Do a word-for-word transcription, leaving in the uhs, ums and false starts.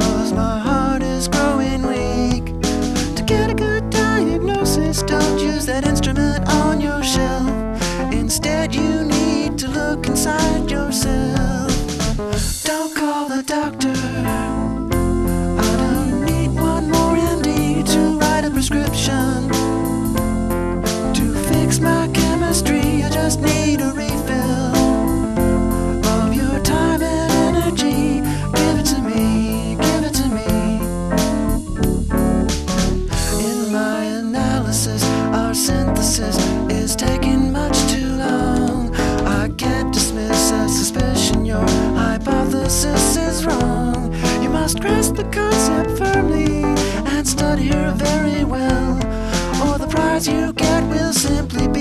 'cause my heart is growing weak. To get a good diagnosis, don't use that instrument on your shelf. Instead, you need to look inside yourself. Don't call the doctor. I don't need one more M D to write a prescription. To fix my chemistry, I just need a refill. Our synthesis is taking much too long. I can't dismiss as suspicion your hypothesis is wrong. You must grasp the concept firmly and study her very well, or the prize you get will simply be